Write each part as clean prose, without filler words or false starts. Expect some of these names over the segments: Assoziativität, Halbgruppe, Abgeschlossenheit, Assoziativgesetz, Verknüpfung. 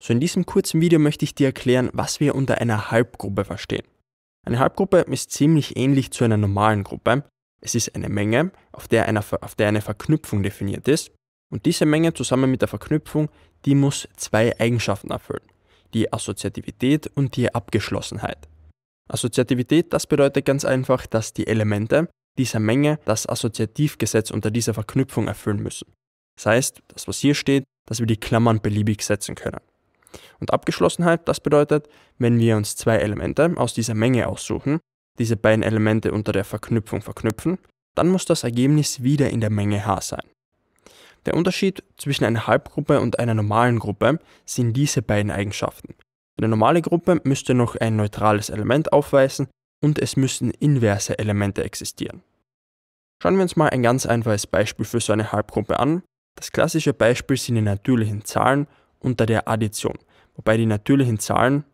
So, in diesem kurzen Video möchte ich dir erklären, was wir unter einer Halbgruppe verstehen. Eine Halbgruppe ist ziemlich ähnlich zu einer normalen Gruppe. Es ist eine Menge, auf der eine Verknüpfung definiert ist. Und diese Menge zusammen mit der Verknüpfung, die muss zwei Eigenschaften erfüllen. Die Assoziativität und die Abgeschlossenheit. Assoziativität, das bedeutet ganz einfach, dass die Elemente dieser Menge das Assoziativgesetz unter dieser Verknüpfung erfüllen müssen. Das heißt, das, was hier steht, dass wir die Klammern beliebig setzen können. Und Abgeschlossenheit, das bedeutet, wenn wir uns zwei Elemente aus dieser Menge aussuchen, diese beiden Elemente unter der Verknüpfung verknüpfen, dann muss das Ergebnis wieder in der Menge H sein. Der Unterschied zwischen einer Halbgruppe und einer normalen Gruppe sind diese beiden Eigenschaften. Eine normale Gruppe müsste noch ein neutrales Element aufweisen und es müssten inverse Elemente existieren. Schauen wir uns mal ein ganz einfaches Beispiel für so eine Halbgruppe an. Das klassische Beispiel sind die natürlichen Zahlen unter der Addition, wobei die natürlichen Zahlen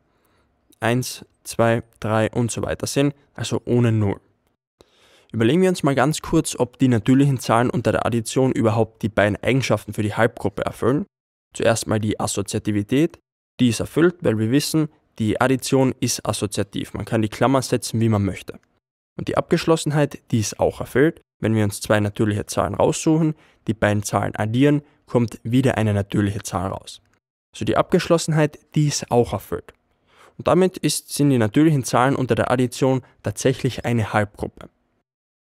1, 2, 3 und so weiter sind, also ohne 0. Überlegen wir uns mal ganz kurz, ob die natürlichen Zahlen unter der Addition überhaupt die beiden Eigenschaften für die Halbgruppe erfüllen. Zuerst mal die Assoziativität, die ist erfüllt, weil wir wissen, die Addition ist assoziativ, man kann die Klammer setzen, wie man möchte. Und die Abgeschlossenheit, die ist auch erfüllt, wenn wir uns zwei natürliche Zahlen raussuchen, die beiden Zahlen addieren, kommt wieder eine natürliche Zahl raus. Also die Abgeschlossenheit, die ist auch erfüllt. Und damit sind die natürlichen Zahlen unter der Addition tatsächlich eine Halbgruppe.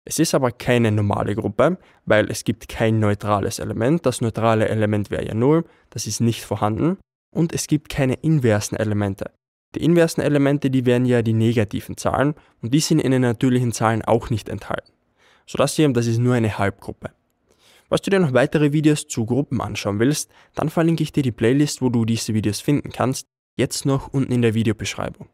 Es ist aber keine normale Gruppe, weil es gibt kein neutrales Element. Das neutrale Element wäre ja 0, das ist nicht vorhanden. Und es gibt keine inversen Elemente. Die inversen Elemente, die wären ja die negativen Zahlen und die sind in den natürlichen Zahlen auch nicht enthalten. So, das hier, das ist nur eine Halbgruppe. Falls du dir noch weitere Videos zu Gruppen anschauen willst, dann verlinke ich dir die Playlist, wo du diese Videos finden kannst, jetzt noch unten in der Videobeschreibung.